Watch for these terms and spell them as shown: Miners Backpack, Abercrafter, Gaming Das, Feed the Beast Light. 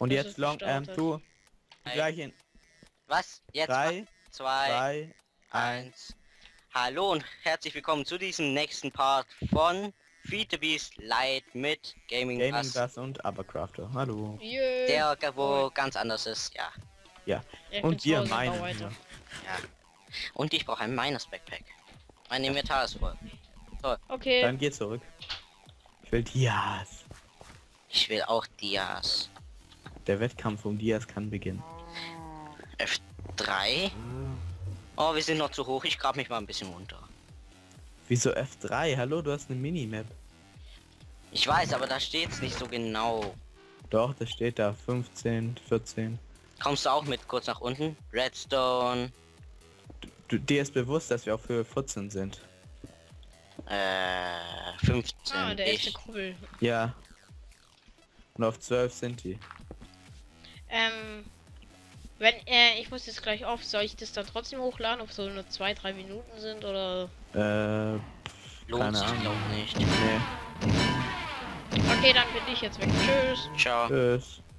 Und jetzt Long zu. Gleich hin. Was? Jetzt? 3, 2, 1. Hallo und herzlich willkommen zu diesem nächsten Part von Feed the Beast Light mit Gaming Das und Abercrafter. Hallo. Yeah. Der, wo ganz anders ist, ja. Ja. Und wir meinen. Ja. Und ich brauche ein Miners Backpack. Mein Inventar ist voll. So. Okay. Dann geh zurück. Ich will Dias. Ich will auch Dias. Der Wettkampf um Dias kann beginnen. F3? Oh, wir sind noch zu hoch. Ich grab mich mal ein bisschen runter. Wieso F3? Hallo, du hast eine Minimap. Ich weiß, aber da steht's nicht so genau. Doch, das steht da. 15, 14. Kommst du auch mit kurz nach unten? Redstone. Du, dir ist bewusst, dass wir auf Höhe 14 sind. 15. Ah, der echte Kugel. Ja. Und auf 12 sind die. Wenn ich muss jetzt gleich auf, soll ich das dann trotzdem hochladen, ob so nur 2-3 Minuten sind oder? Lohnt sich auch nicht. Nee. Okay, dann bin ich jetzt weg. Tschüss. Ciao. Tschüss.